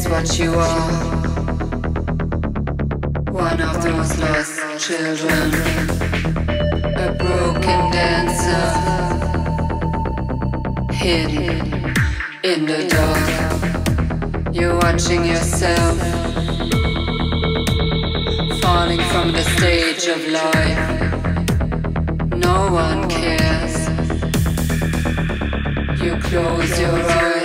is what you are. One of those lost children, a broken dancer, hidden in the dark. You're watching yourself falling from the stage of life. No one cares. You close your eyes.